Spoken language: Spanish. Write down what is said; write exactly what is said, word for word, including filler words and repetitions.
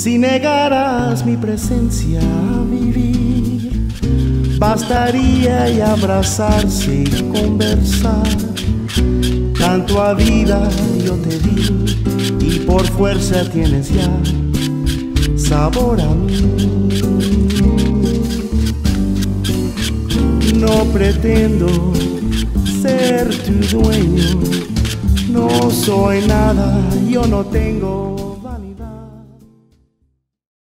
Si negaras mi presencia a vivir, bastaría y abrazarse y conversar. Tanto a vida yo te di y por fuerza tienes ya sabor a mí. No pretendo ser tu dueño, no soy nada, yo no tengo.